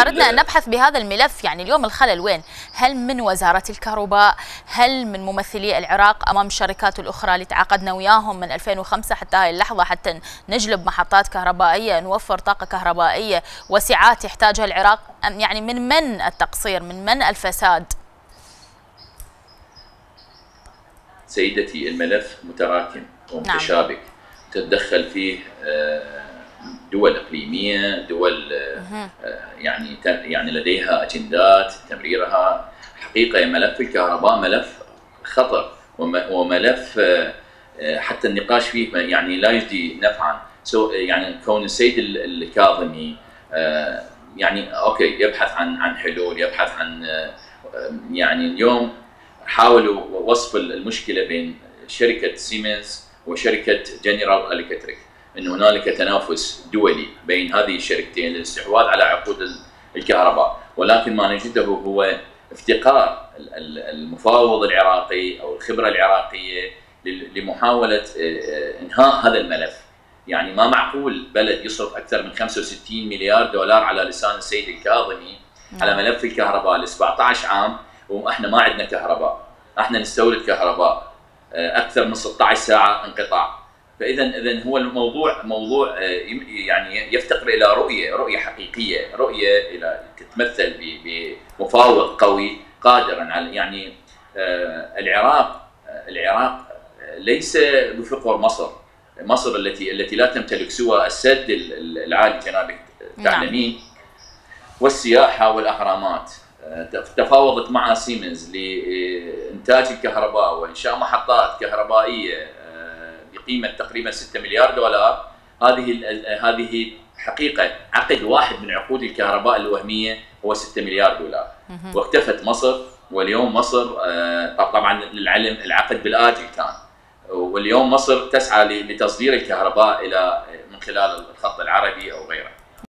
أردنا أن نبحث بهذا الملف. يعني اليوم الخلل وين؟ هل من وزارة الكهرباء؟ هل من ممثلي العراق أمام الشركات الأخرى اللي تعاقدنا وياهم من 2005 حتى هاي اللحظة حتى نجلب محطات كهربائية، نوفر طاقة كهربائية وسعات يحتاجها العراق؟ يعني من التقصير؟ من الفساد؟ سيدتي الملف متراكم ومتشابك، تتدخل فيه دول اقليميه، دول يعني لديها اجندات تمريرها. حقيقه ملف الكهرباء ملف خطر وملف حتى النقاش فيه يعني لا يجدي نفعا. يعني كون السيد الكاظمي يعني اوكي يبحث عن حلول، يبحث عن يعني اليوم حاولوا وصف المشكله بين شركه سيمنز وشركه جنرال الكتريك، ان هنالك تنافس دولي بين هذه الشركتين للاستحواذ على عقود الكهرباء، ولكن ما نجده هو افتقار المفاوض العراقي او الخبره العراقيه لمحاوله انهاء هذا الملف. يعني ما معقول بلد يصرف اكثر من 65 مليار دولار على لسان السيد الكاظمي على ملف الكهرباء ل 17 عام واحنا ما عندنا كهرباء، احنا نستورد كهرباء اكثر من 16 ساعه انقطاع. فاذا هو الموضوع موضوع يعني يفتقر الى رؤيه حقيقيه، رؤيه الى تتمثل بمفاوض قوي قادرا على يعني العراق ليس بفقر مصر التي لا تمتلك سوى السد العالي جنابك تعلمين والسياحه والاهرامات. تفاوضت مع سيمنز لانتاج الكهرباء وانشاء محطات كهربائيه بقيمه تقريبا 6 مليار دولار. هذه حقيقه عقد واحد من عقود الكهرباء الوهميه هو 6 مليار دولار واختفت مصر. واليوم مصر طبعا للعلم العقد بالآجل كان، واليوم مصر تسعى لتصدير الكهرباء الى من خلال الخط العربي او غيره.